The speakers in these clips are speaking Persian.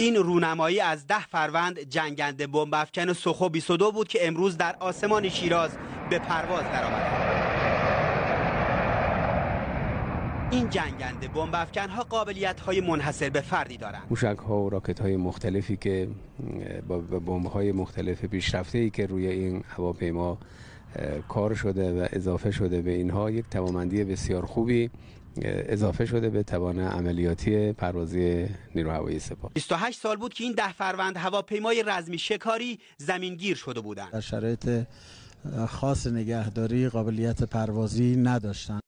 این رونمایی از 10 فروند جنگنده بمب افکن سوخو 22 بود که امروز در آسمان شیراز به پرواز درآمد. این جنگنده بمب افکن‌ها قابلیت‌های منحصر به فردی دارند. موشک‌ها و راکت‌های مختلفی که با بمب‌های مختلف پیشرفته‌ای که روی این هواپیما کار شده و اضافه شده به اینها، یک توانمندی بسیار خوبی اضافه شده به توان عملیاتی پروازی نیروی هوایی سپاه. 28 سال بود که این 10 فروند هواپیمای رزمی شکاری زمینگیر شده بودند. در شرایط خاص نگهداری قابلیت پروازی نداشتند.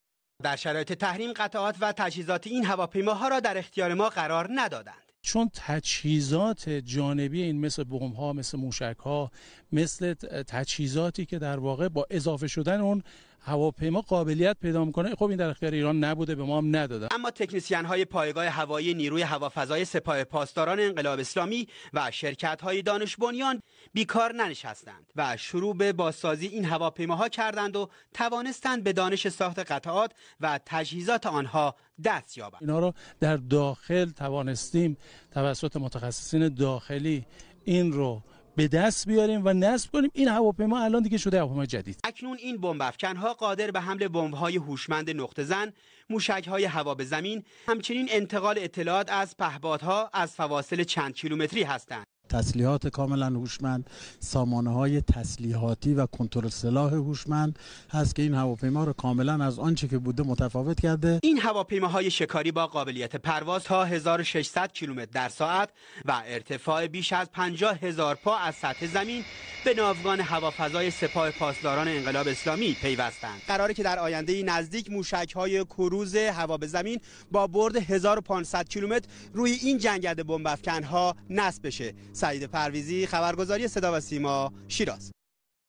در شرایط تحریم قطعات و تجهیزات این هواپیماها را در اختیار ما قرار ندادند، چون تجهیزات جانبی این مثل بمب‌ها، مثل موشک‌ها، مثل تجهیزاتی که در واقع با اضافه شدن اون هواپیما قابلیت پیدا می‌کنه، خب این در اختیار ایران نبوده، به ما هم ندادن. اما تکنسین‌های پایگاه هوایی نیروی هوافضای سپاه پاسداران انقلاب اسلامی و شرکت‌های دانش بنیان بیکار ننشستند و شروع به بازسازی این هواپیماها کردند و توانستند به دانش ساخت قطعات و تجهیزات آنها دست یابند. اینا رو در داخل توانستیم توسط متخصصین داخلی این رو به دست بیاریم و نصب کنیم. این هواپیما الان دیگه شده هواپیما جدید. اکنون این بمب افکن‌ها قادر به حمل بمب‌های هوشمند نقطه‌زن، موشک‌های هوا به زمین، همچنین انتقال اطلاعات از پهپادها از فواصل چند کیلومتری هستند. تسلیحات کاملا هوشمند، سامانه‌های تسلیحاتی و کنترل سلاح هوشمند هست که این هواپیما رو کاملا از آنچه که بوده متفاوت کرده. این هواپیماهای شکاری با قابلیت پرواز تا 1600 کیلومتر در ساعت و ارتفاع بیش از 50000 پا از سطح زمین به ناوگان هوافضای سپاه پاسداران انقلاب اسلامی پیوستند. قراره که در آینده نزدیک موشک‌های کروز هوا به زمین با برد 1500 کیلومتر روی این جنگنده بمب افکن‌ها نصب بشه. سعید پرویزی، خبرگزاری صدا و سیما، شیراز.